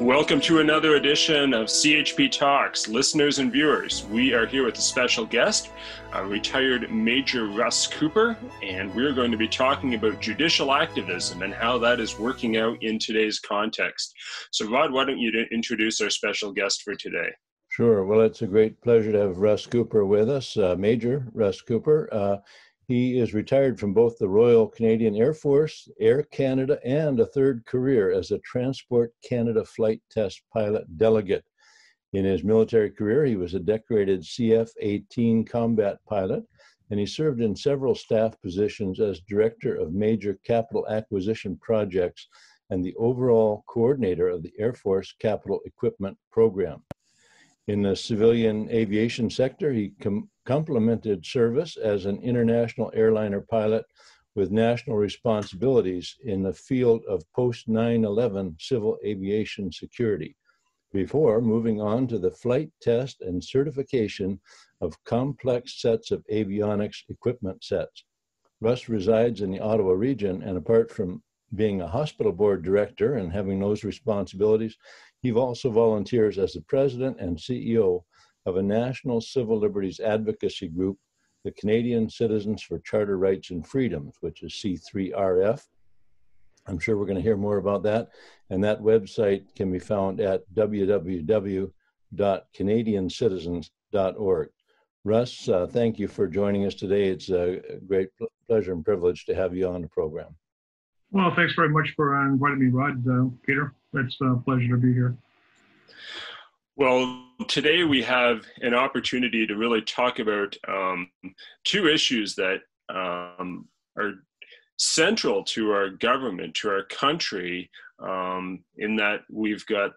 Welcome to another edition of CHP Talks, listeners and viewers. We are here with a special guest, retired Major Russ Cooper, and we're going to be talking about judicial activism and how that is working out in today's context. So, Rod, why don't you introduce our special guest for today? Sure. Well, it's a great pleasure to have Russ Cooper with us, Major Russ Cooper. He is retired from both the Royal Canadian Air Force, Air Canada, and a third career as a Transport Canada flight test pilot delegate. In his military career, he was a decorated CF-18 combat pilot, and he served in several staff positions as Director of Major Capital Acquisition Projects and the overall coordinator of the Air Force Capital Equipment Program. In the civilian aviation sector, he complemented service as an international airliner pilot with national responsibilities in the field of post-9/11 civil aviation security, before moving on to the flight test and certification of complex sets of avionics equipment sets. Russ resides in the Ottawa region, and apart from being a hospital board director and having those responsibilities, he also volunteers as the president and CEO of a national civil liberties advocacy group, the Canadian Citizens for Charter Rights and Freedoms, which is C3RF. I'm sure we're going to hear more about that. And that website can be found at www.canadiancitizens.org. Russ, thank you for joining us today. It's a great pleasure and privilege to have you on the program. Well, thanks very much for inviting me, Rod, Peter. It's a pleasure to be here. Well, today we have an opportunity to really talk about two issues that are central to our government, to our country, in that we've got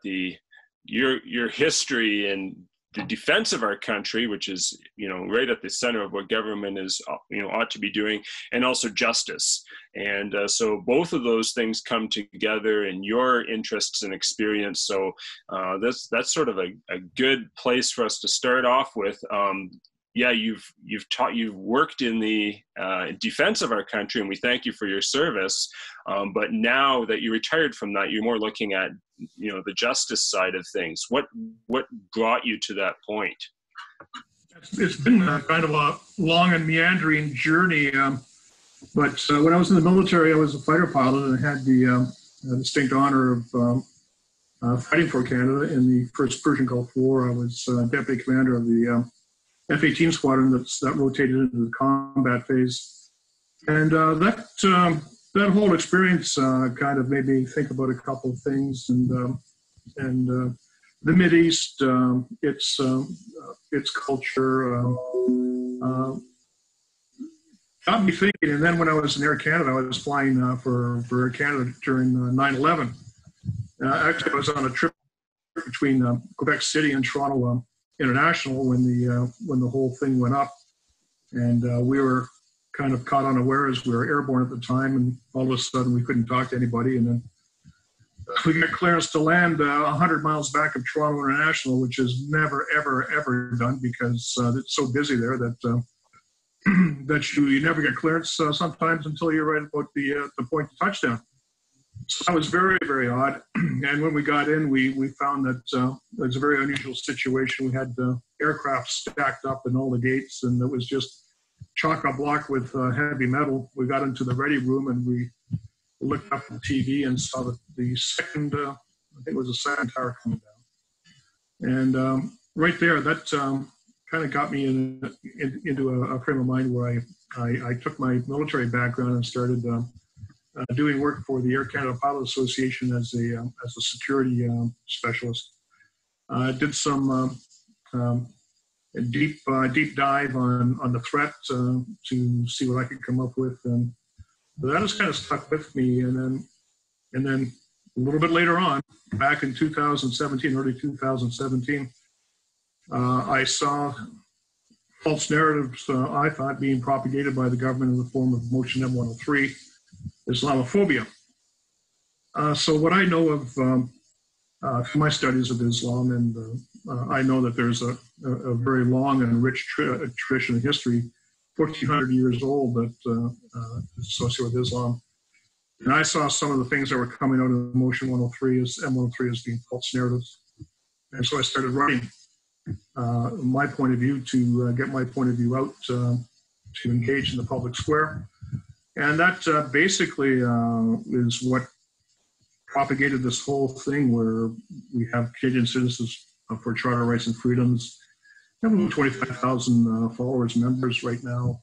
your history and the defense of our country, which is, you know, right at the center of what government is, you know, ought to be doing, and also justice. And so both of those things come together in your interests and experience. So that's sort of a good place for us to start off with. Yeah, you've worked in the defense of our country, and we thank you for your service. But now that you retired from that, you're more looking at, you know, the justice side of things. What brought you to that point? It's been a kind of a long and meandering journey. But when I was in the military, I was a fighter pilot and had the distinct honor of fighting for Canada in the First Persian Gulf War. I was deputy commander of the F-18 squadron that rotated into the combat phase, and that whole experience kind of made me think about a couple of things, and the Mideast, its culture, got me thinking. And then when I was in Air Canada, I was flying for Air Canada during 9/11. Actually, I was on a trip between Quebec City and Toronto. International when the whole thing went up, and we were kind of caught unawares. We were airborne at the time, and all of a sudden we couldn't talk to anybody, and then we got clearance to land 100 miles back of Toronto International, which is never ever done because it's so busy there that that you never get clearance sometimes until you're right about the point of touchdown. So that was very odd, and when we got in, we found that it was a very unusual situation. We had aircraft stacked up in all the gates, and it was just chock-a-block with heavy metal. We got into the ready room, and we looked up on TV and saw that the second, I think it was the second tower coming down. And right there, that kind of got me into a frame of mind where I took my military background and started doing work for the Air Canada Pilot Association as a security specialist. I did some a deep dive on the threat to see what I could come up with, and that has kind of stuck with me. And then a little bit later on, back in 2017, early 2017, I saw false narratives I thought being propagated by the government in the form of Motion M-103. Islamophobia. So what I know of from my studies of Islam, and I know that there's a very long and rich tradition of history, 1,400 years old, that is associated with Islam. And I saw some of the things that were coming out of Motion M-103 as being false narratives. And so I started writing my point of view to get my point of view out to engage in the public square. And that basically is what propagated this whole thing where we have Canadian Citizens for Charter Rights and Freedoms. We have 25,000 followers, members right now.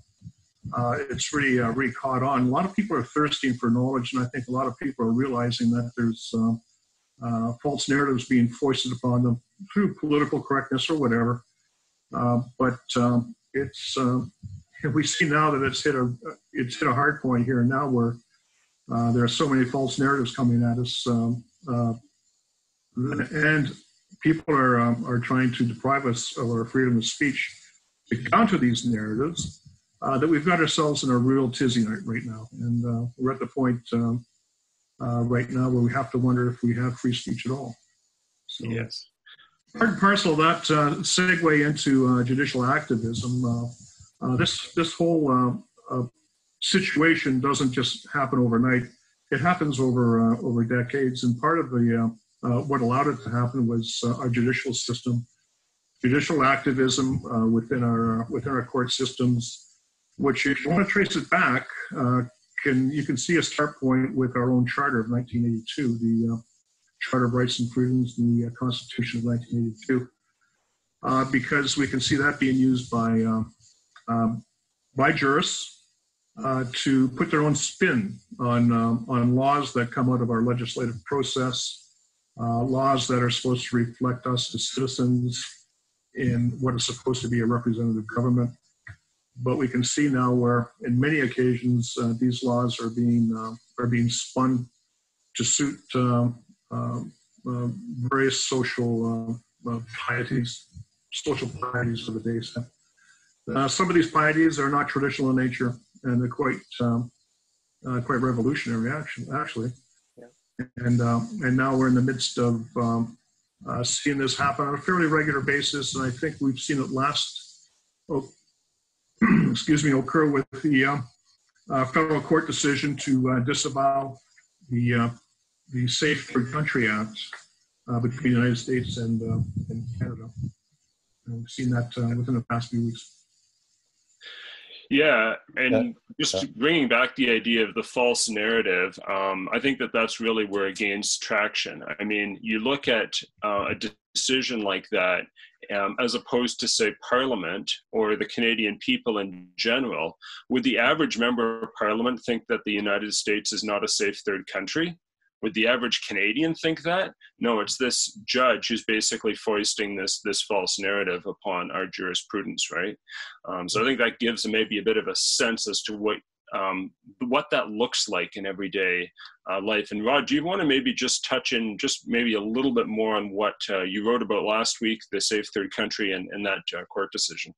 It's really, really caught on. A lot of people are thirsting for knowledge, and I think a lot of people are realizing that there's false narratives being foisted upon them through political correctness or whatever. We see now that it's hit a hard point here and now where there are so many false narratives coming at us, and people are trying to deprive us of our freedom of speech to counter these narratives. That we've got ourselves in a real tizzy right now, and we're at the point right now where we have to wonder if we have free speech at all. So, yes, part and parcel of that segue into judicial activism. This whole situation doesn't just happen overnight. It happens over decades, and part of the what allowed it to happen was our judicial system, judicial activism within our court systems, which, if you want to trace it back, you can see a start point with our own Charter of 1982, the Charter of Rights and Freedoms, and the Constitution of 1982, because we can see that being used by jurists to put their own spin on laws that come out of our legislative process, laws that are supposed to reflect us as citizens in what is supposed to be a representative government. But we can see now where, in many occasions, these laws are being spun to suit various social pieties of the day. Some of these pieties are not traditional in nature, and they're quite revolutionary, actually. Yeah. And now we're in the midst of seeing this happen on a fairly regular basis, and I think we've seen it occur with the federal court decision to disavow the Safe Third Country Act between the United States and Canada. And we've seen that within the past few weeks. Yeah, and just bringing back the idea of the false narrative, I think that's really where it gains traction. I mean, you look at a decision like that, as opposed to, say, Parliament or the Canadian people in general. Would the average member of Parliament think that the United States is not a safe third country? Would the average Canadian think that? No, it's this judge who's basically foisting this false narrative upon our jurisprudence, right? So I think that gives maybe a bit of a sense as to what that looks like in everyday life. And Rod, do you want to maybe just touch in just maybe a little bit more on what you wrote about last week, the Safe Third Country and that court decision?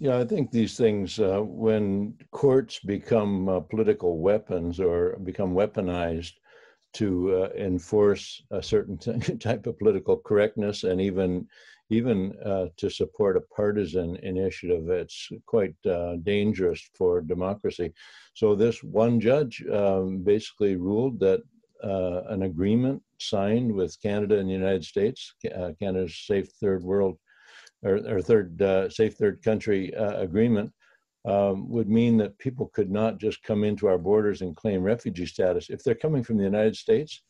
Yeah, I think these things, when courts become political weapons or become weaponized to enforce a certain type of political correctness and even to support a partisan initiative, it's quite dangerous for democracy. So this one judge basically ruled that an agreement signed with Canada and the United States, Canada's Safe Third World or Third Safe Third Country Agreement, would mean that people could not just come into our borders and claim refugee status. If they're coming from the United States,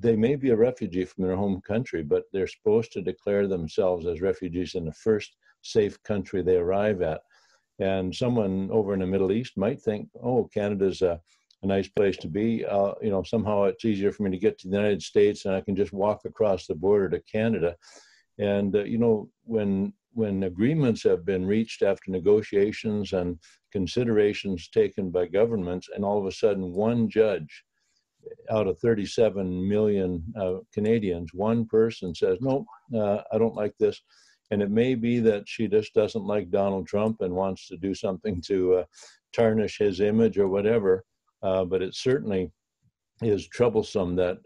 they may be a refugee from their home country, but they're supposed to declare themselves as refugees in the first safe country they arrive at. And someone over in the Middle East might think, oh, Canada's a nice place to be. You know, somehow it's easier for me to get to the United States and I can just walk across the border to Canada. And, you know, when agreements have been reached after negotiations and considerations taken by governments, and all of a sudden one judge out of 37 million Canadians, one person says, nope, I don't like this. And it may be that she just doesn't like Donald Trump and wants to do something to tarnish his image or whatever. But it certainly is troublesome that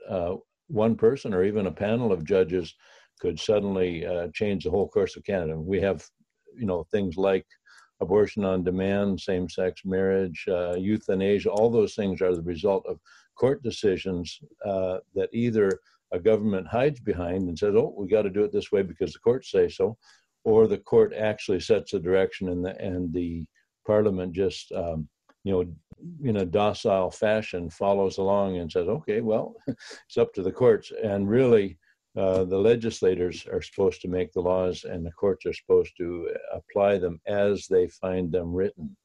one person or even a panel of judges could suddenly change the whole course of Canada. We have, you know, things like abortion on demand, same-sex marriage, euthanasia, all those things are the result of court decisions that either a government hides behind and says, oh, we got to do it this way because the courts say so, or the court actually sets a direction and the parliament just, you know, in a docile fashion follows along and says, okay, well, it's up to the courts. And really, the legislators are supposed to make the laws and the courts are supposed to apply them as they find them written.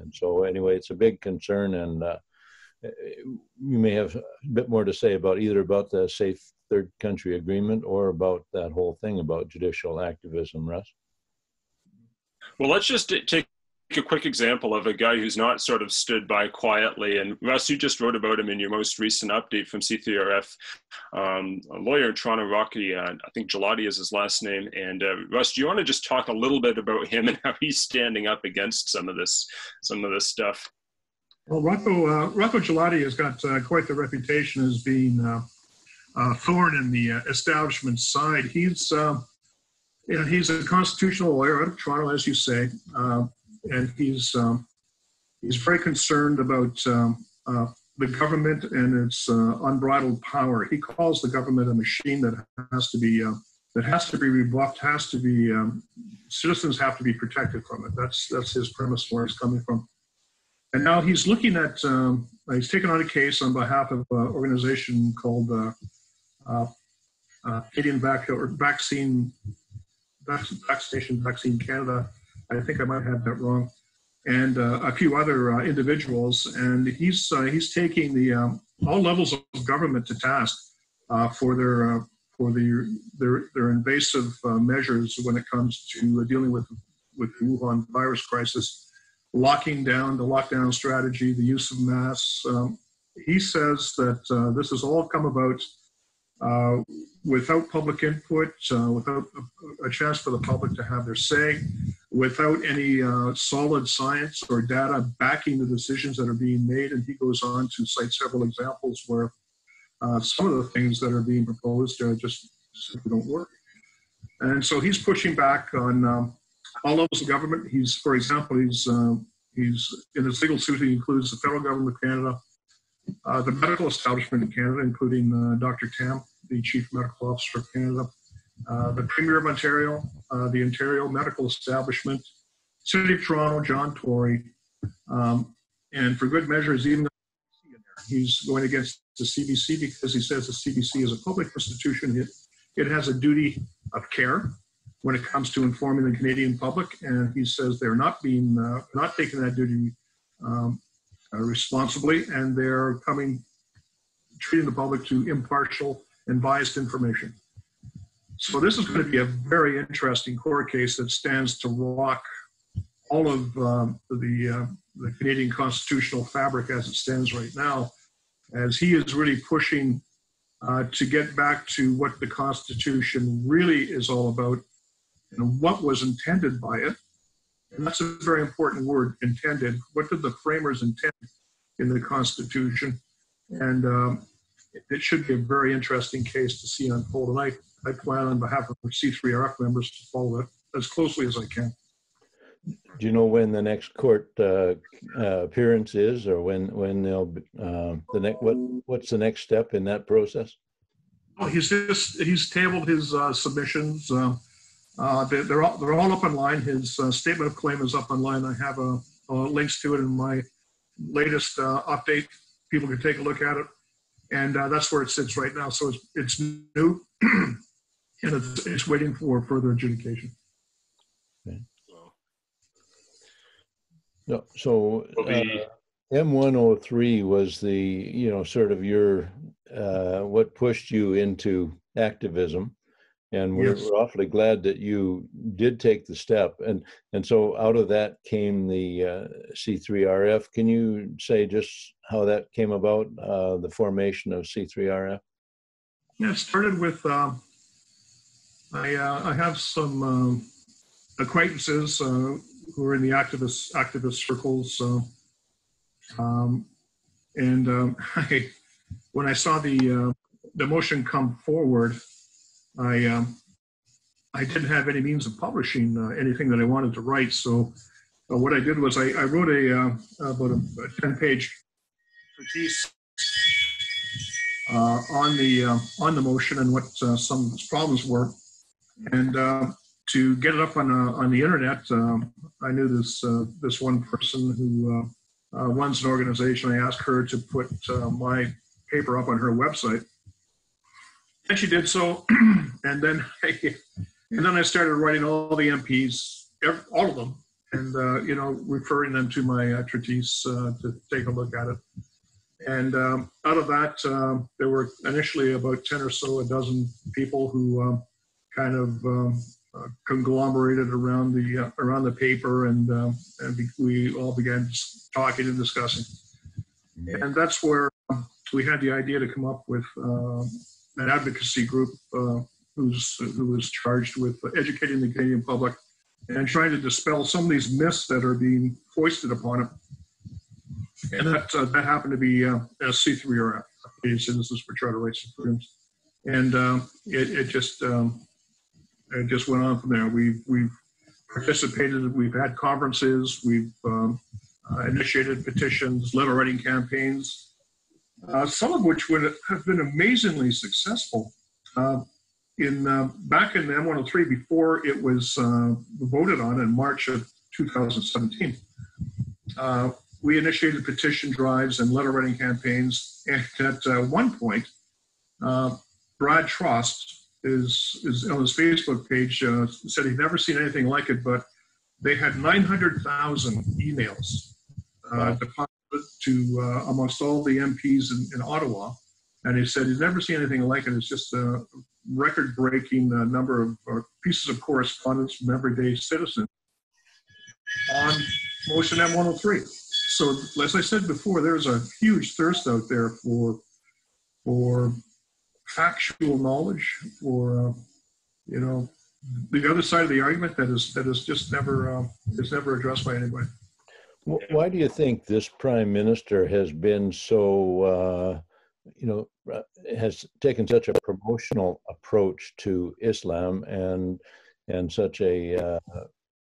And so anyway, it's a big concern, and you may have a bit more to say about either about the Safe Third Country Agreement or about that whole thing about judicial activism, Russ. Well, let's just take a quick example of a guy who's not sort of stood by quietly. And Russ, you just wrote about him in your most recent update from C3RF, a lawyer in Toronto, Rocky, I think Galati is his last name. And Russ, do you want to just talk a little bit about him and how he's standing up against some of this stuff? Well, Rocco Galati has got quite the reputation as being a thorn in the establishment side. He's a constitutional lawyer out of Toronto, as you say, and he's very concerned about the government and its unbridled power. He calls the government a machine that has to be rebuffed, citizens have to be protected from it. That's his premise where it's coming from. And now he's looking at, he's taken on a case on behalf of an organization called Canadian Vaccination Canada. I think I might have that wrong. And a few other individuals. And he's taking the all levels of government to task for their invasive measures when it comes to dealing with the Wuhan virus crisis. Locking down, the lockdown strategy, the use of masks. He says that this has all come about without public input, without a chance for the public to have their say, without any solid science or data backing the decisions that are being made. And he goes on to cite several examples where some of the things that are being proposed just don't work. And so he's pushing back on all levels of government. He's, for example, he's in his legal suit, he includes the federal government of Canada, the medical establishment in Canada, including Dr. Tam, the Chief Medical Officer of Canada, the Premier of Ontario, the Ontario Medical Establishment, City of Toronto, John Tory, and for good measures, even he's going against the CBC because he says the CBC is a public institution. It has a duty of care when it comes to informing the Canadian public, and he says they're not taking that duty responsibly, and they're treating the public to impartial and biased information. So this is going to be a very interesting court case that stands to rock all of the Canadian constitutional fabric as it stands right now, as he is really pushing to get back to what the Constitution really is all about, and what was intended by it. And that's a very important word, intended. What did the framers intend in the Constitution? And it should be a very interesting case to see unfold. And I plan on behalf of C3RF members to follow it as closely as I can. Do you know when the next court appearance is, or when they'll what's the next step in that process? Well, he's tabled his submissions. They're all up online. His statement of claim is up online. I have links to it in my latest update. People can take a look at it, and that's where it sits right now. So it's new, and it's waiting for further adjudication. Okay. No, so M-103 was the sort of your what pushed you into activism. And we're, yes, we're awfully glad that you did take the step. And so out of that came the C3RF. Can you say just how that came about, the formation of C3RF? Yeah, it started with, I have some acquaintances who are in the activist circles. When I saw the motion come forward, I didn't have any means of publishing anything that I wanted to write, so what I did was I wrote about a 10-page piece on the motion and what some of its problems were, and to get it up on the internet. I knew this one person who runs an organization. I asked her to put my paper up on her website, and she did so. And then I started writing all the MPs, all of them, and referring them to my expertise to take a look at it. And out of that, there were initially about 10 or so, a dozen people who kind of conglomerated around the paper, and we all began talking and discussing. And that's where we had the idea to come up with an advocacy group who was charged with educating the Canadian public and trying to dispel some of these myths that are being foisted upon it. And that happened to be C3RF, Canadian Citizens for Charter Rights and Freedoms, and it just went on from there. We've participated. We've had conferences. We've initiated petitions, letter writing campaigns, some of which would have been amazingly successful. Back in the M-103 before it was voted on in March of 2017. We initiated petition drives and letter writing campaigns, and at one point, Brad Trost is on his Facebook page said he'd never seen anything like it, but they had 900,000 emails deposited to amongst all the MPs in Ottawa, and he said he's never seen anything like it. It's just a record-breaking number of pieces of correspondence from everyday citizens on Motion M-103. So, as I said before, there's a huge thirst out there for factual knowledge, for the other side of the argument that is just never addressed by anybody. Why do you think this Prime Minister has been so has taken such a promotional approach to Islam and such a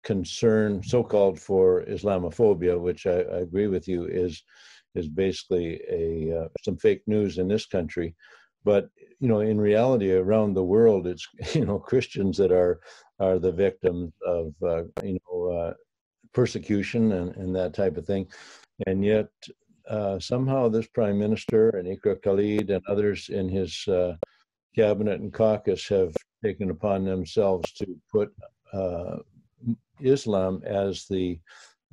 concern, so-called, for Islamophobia, which I agree with you is basically some fake news in this country, but in reality around the world it's Christians that are the victims of persecution and that type of thing, and yet somehow this Prime Minister and Ikra Khalid and others in his cabinet and caucus have taken upon themselves to put Islam as the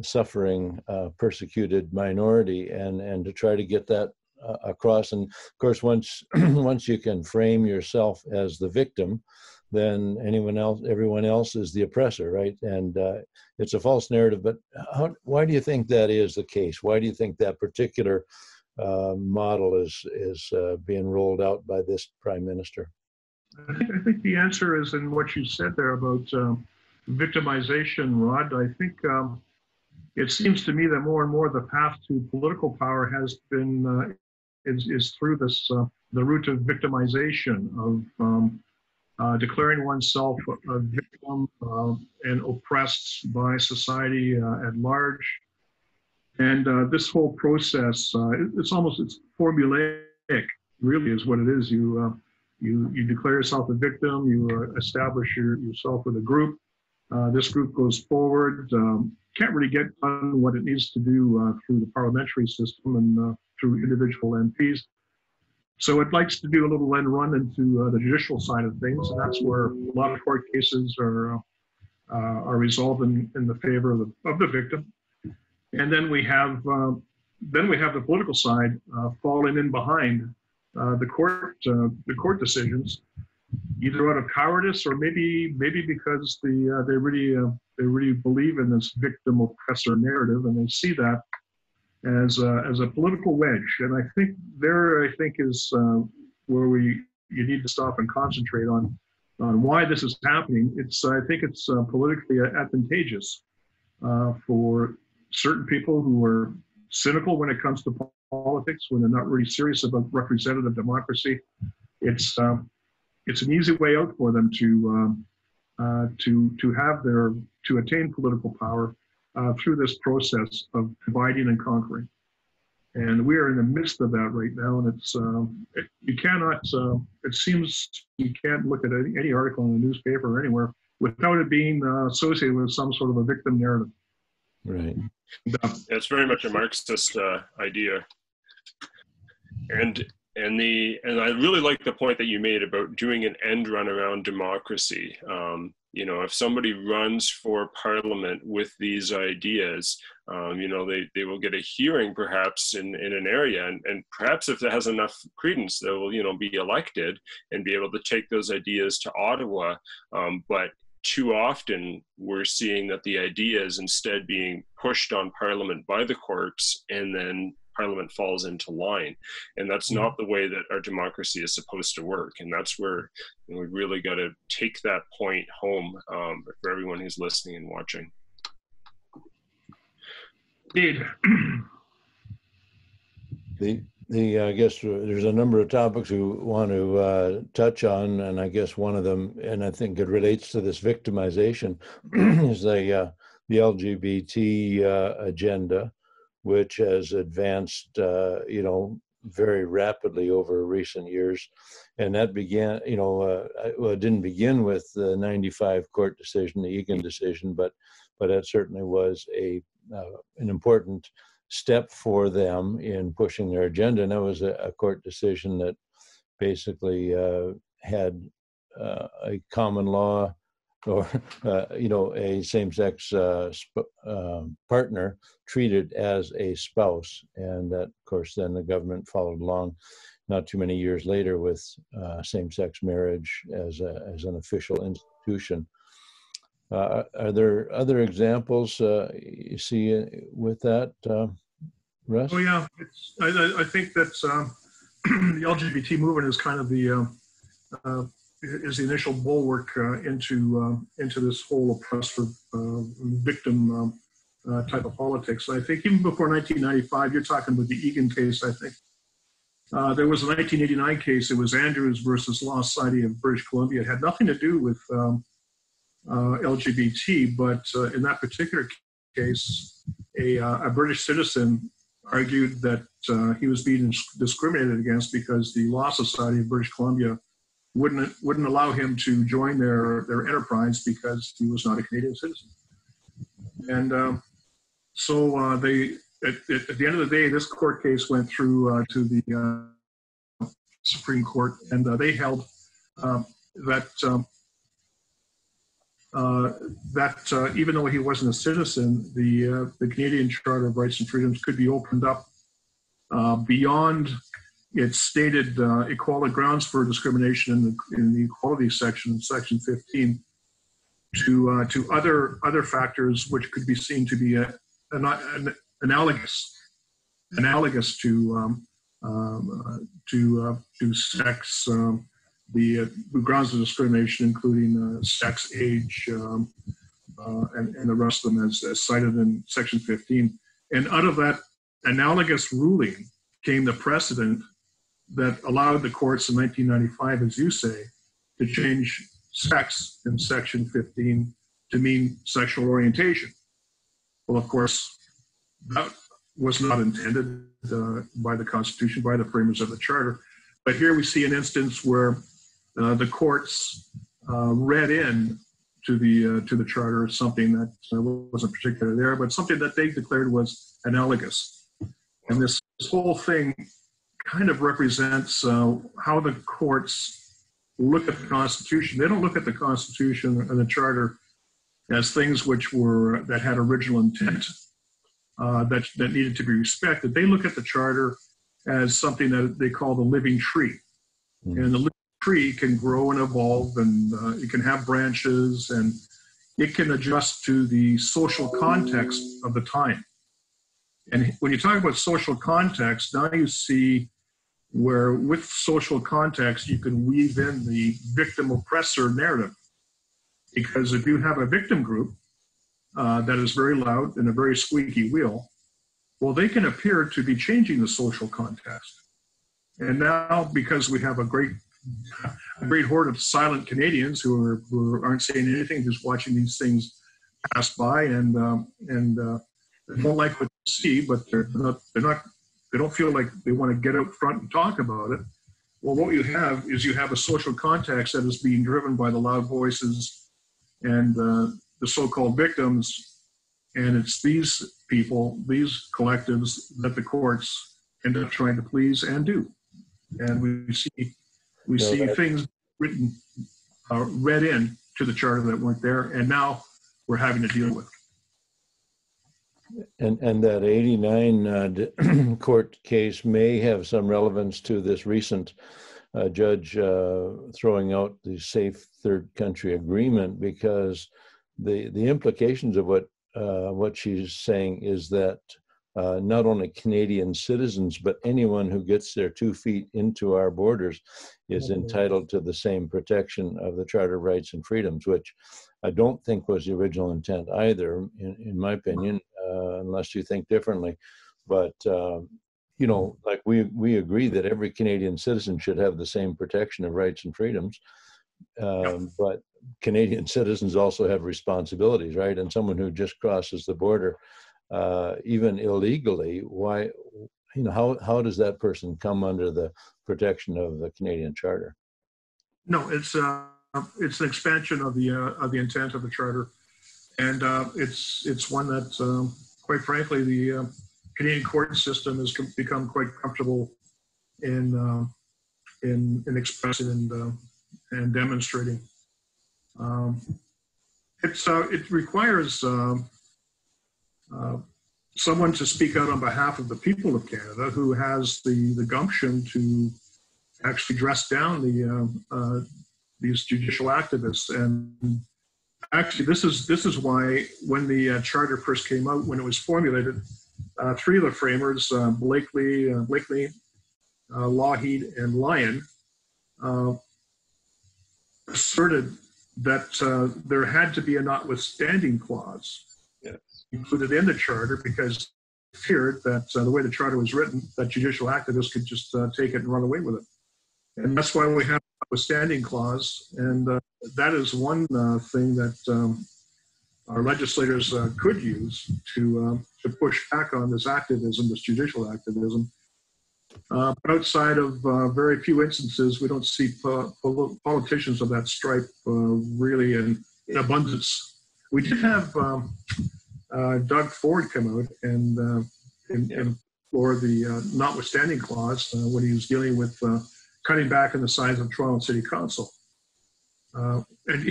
suffering, persecuted minority, and to try to get that across. And of course, once you can frame yourself as the victim, then everyone else is the oppressor, right? And it's a false narrative. But why do you think that is the case? Why do you think that particular model is being rolled out by this Prime Minister? I think the answer is in what you said there about victimization, Rod. I think it seems to me that more and more the path to political power has been is through this the route of victimization, of declaring oneself a victim and oppressed by society at large. And this whole process, it's formulaic, really, is what it is. You declare yourself a victim. You establish yourself with a group. This group goes forward, can't really get done what it needs to do through the parliamentary system and through individual MPs. So it likes to do a little end run into the judicial side of things, and that's where a lot of court cases are resolved in the favor of the victim. And then we have the political side falling in behind the court decisions, either out of cowardice or maybe because they really believe in this victim oppressor narrative, and they see that as a political wedge. And I think is where you need to stop and concentrate on why this is happening. I think it's politically advantageous for certain people who are cynical when it comes to politics, when they're not really serious about representative democracy. It's an easy way out for them to attain political power through this process of dividing and conquering. And we are in the midst of that right now, and it's it seems you can't look at any article in the newspaper or anywhere without it being associated with some sort of a victim narrative. Right. That's very much a Marxist idea. And I really like the point that you made about doing an end run around democracy. You know, if somebody runs for parliament with these ideas, you know, they will get a hearing perhaps in an area, and perhaps if that has enough credence, they will, you know, be elected and be able to take those ideas to Ottawa. But too often we're seeing that the idea is instead being pushed on parliament by the courts, and then parliament falls into line. And that's not the way that our democracy is supposed to work. And that's where, you know, we really got to take that point home for everyone who's listening and watching. Indeed. I guess there's a number of topics we want to touch on, and I guess one of them, and I think it relates to this victimization, is the LGBT agenda, which has advanced, you know, very rapidly over recent years. And that began, you know, well, it didn't begin with the 95 court decision, the Egan decision, but that certainly was an important step for them in pushing their agenda. And that was a court decision that basically had a common law, or, you know, a same-sex partner treated as a spouse. And that, of course, then the government followed along not too many years later with same-sex marriage as an official institution. Are there other examples you see with that, Russ? Oh, yeah. I think that the LGBT movement is kind of the initial bulwark into this whole oppressor victim type of politics. I think even before 1995, you're talking about the Egan case, I think. There was a 1989 case. It was Andrews versus Law Society of British Columbia. It had nothing to do with LGBT, but in that particular case, a British citizen argued that he was being discriminated against because the Law Society of British Columbia wouldn't allow him to join their enterprise because he was not a Canadian citizen. And so they, at the end of the day, this court case went through to the Supreme Court, and they held that even though he wasn't a citizen, the Canadian Charter of Rights and Freedoms could be opened up beyond its stated equality grounds for discrimination in the equality section, section 15, to other factors which could be seen to be analogous to sex, the grounds of discrimination, including sex, age, and the rest of them as cited in section 15. And out of that analogous ruling came the precedent that allowed the courts in 1995, as you say, to change sex in section 15 to mean sexual orientation. Well, of course, that was not intended by the Constitution, by the framers of the Charter. But here we see an instance where the courts read in to the Charter something that wasn't particularly there, but something that they declared was analogous. And this whole thing kind of represents how the courts look at the Constitution. They don't look at the Constitution and the Charter as things which were, that had original intent, that needed to be respected. They look at the Charter as something that they call the living tree. And the living tree can grow and evolve, and it can have branches, and it can adjust to the social context of the time. And when you talk about social context, now you see where with social context, you can weave in the victim oppressor narrative. Because if you have a victim group that is very loud and a very squeaky wheel, well, they can appear to be changing the social context. And now, because we have a great horde of silent Canadians who aren't saying anything, just watching these things pass by, and they don't like what they see, but they're not They don't feel like they want to get out front and talk about it. Well, what you have is you have a social context that is being driven by the loud voices and the so-called victims. And it's these people, these collectives that the courts end up trying to please and do. And we see things written, read in to the charter that weren't there. And now we're having to deal with. And that 89 court case may have some relevance to this recent judge throwing out the Safe Third Country Agreement, because the implications of what she's saying is that not only Canadian citizens, but anyone who gets their 2 feet into our borders is entitled to the same protection of the Charter of Rights and Freedoms, which I don't think was the original intent either, in my opinion, unless you think differently. But, you know, like we agree that every Canadian citizen should have the same protection of rights and freedoms, but Canadian citizens also have responsibilities, right? And someone who just crosses the border, even illegally, why, you know, how does that person come under the protection of the Canadian Charter? No, it's an expansion of the intent of the Charter, and it's one that, quite frankly, the Canadian court system has become quite comfortable in expressing and demonstrating. It requires. Someone to speak out on behalf of the people of Canada who has the gumption to actually dress down these judicial activists. And actually, this is why when the charter first came out, when it was formulated, three of the framers, Blakeley, Lougheed, and Lyon, asserted that there had to be a notwithstanding clause included in the charter, because feared that the way the charter was written, that judicial activists could just take it and run away with it. And that's why we have a standing clause, and that is one thing that our legislators could use to push back on this activism, this judicial activism. But outside of very few instances, we don't see politicians of that stripe really in abundance. We did have Doug Ford come out and implore the notwithstanding clause when he was dealing with cutting back on the size of Toronto City Council. And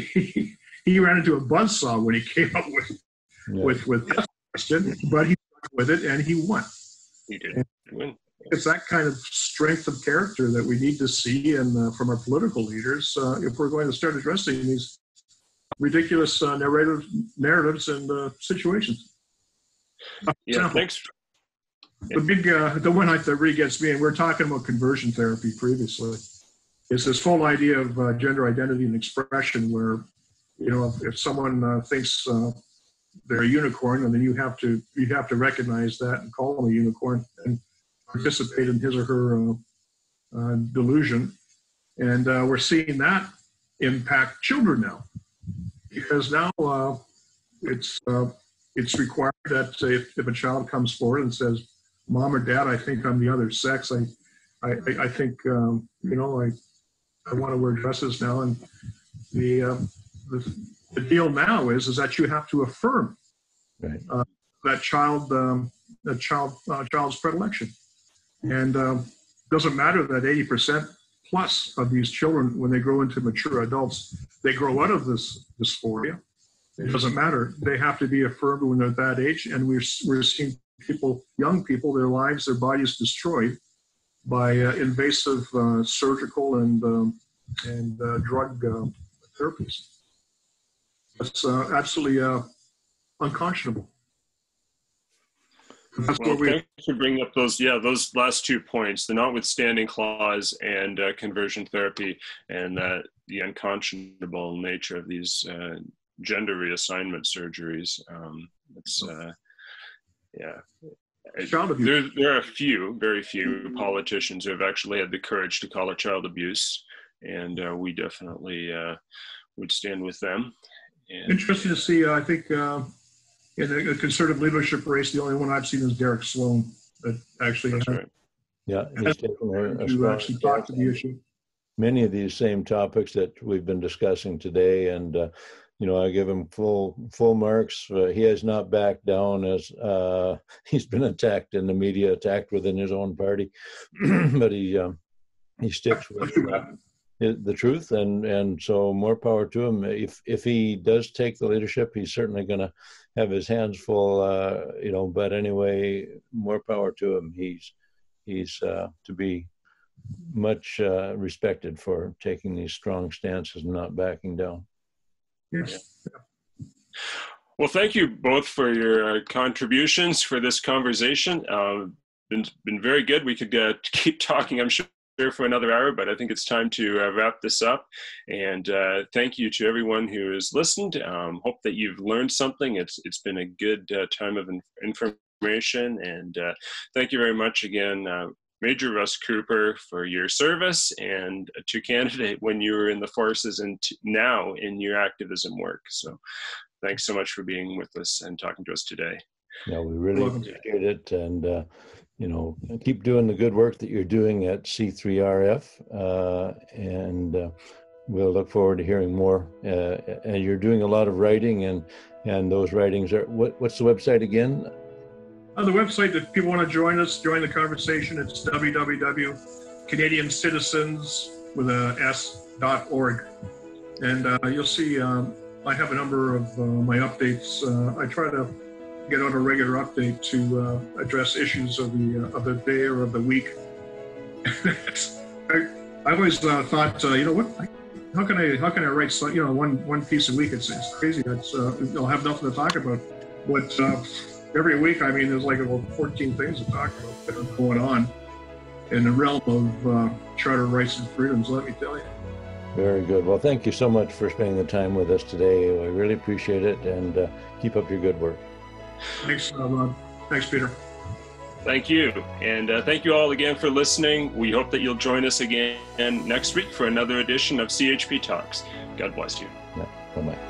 he ran into a buzzsaw when he came up with that question, but he stuck with it and he won. He did win. It's that kind of strength of character that we need to see and from our political leaders if we're going to start addressing these ridiculous narratives and situations. Yeah, example, thanks. The big, the one that really gets me, and we're talking about conversion therapy previously, is this whole idea of gender identity and expression, where, you know, if someone thinks they're a unicorn, and then you have to recognize that and call them a unicorn and participate in his or her delusion, and we're seeing that impact children now. Because now it's required that if a child comes forward and says, "Mom or Dad, I think I'm the other sex. I think you know, I want to wear dresses now." And the deal now is that you have to affirm that child's predilection. And it doesn't matter that 80%. Plus of these children, when they grow into mature adults, they grow out of this dysphoria. It doesn't matter. They have to be affirmed when they're that age. And we're seeing people, young people, their lives, their bodies destroyed by invasive surgical and drug therapies. That's absolutely unconscionable. Well, thanks for bringing up those last 2 points, the notwithstanding clause and conversion therapy, and the unconscionable nature of these gender reassignment surgeries. There are very few politicians who have actually had the courage to call it child abuse, and we definitely would stand with them. And, interesting to see, I think, in a conservative leadership race, the only one I've seen is Derek Sloan. that actually has, right. Yeah, has to actually talk to the issue. Many of these same topics that we've been discussing today, and you know, I give him full marks. He has not backed down as he's been attacked in the media, attacked within his own party, but he sticks with the truth, and so more power to him. If he does take the leadership, he's certainly going to have his hands full, you know. But anyway, more power to him. He's to be much respected for taking these strong stances and not backing down. Yes. Well, thank you both for your contributions for this conversation. Been very good. We could keep talking, I'm sure, for another hour, but I think it's time to wrap this up. And thank you to everyone who has listened. Hope that you've learned something. It's been a good time of information. And thank you very much again, Major Russ Cooper, for your service, and to Canada when you were in the forces, and now in your activism work. So thanks so much for being with us and talking to us today. Yeah, we really appreciate it. And, you know, keep doing the good work that you're doing at C3RF. And we'll look forward to hearing more. And you're doing a lot of writing, and those writings are, what's the website again? On the website, if people want to join us, join the conversation, it's www.canadiancitizens.org. And you'll see I have a number of my updates. I try to get out a regular update to address issues of the day or of the week. I always thought, you know what, how can I write, you know, one piece a week? It's crazy. That's I'll have nothing to talk about. But every week, I mean, there's like about 14 things to talk about that are going on in the realm of charter rights and freedoms, let me tell you. Very good. Well, thank you so much for spending the time with us today. We really appreciate it, and keep up your good work. Thanks, Rob. Thanks, Peter. Thank you. And thank you all again for listening. We hope that you'll join us again next week for another edition of CHP Talks. God bless you. Yeah, bye-bye.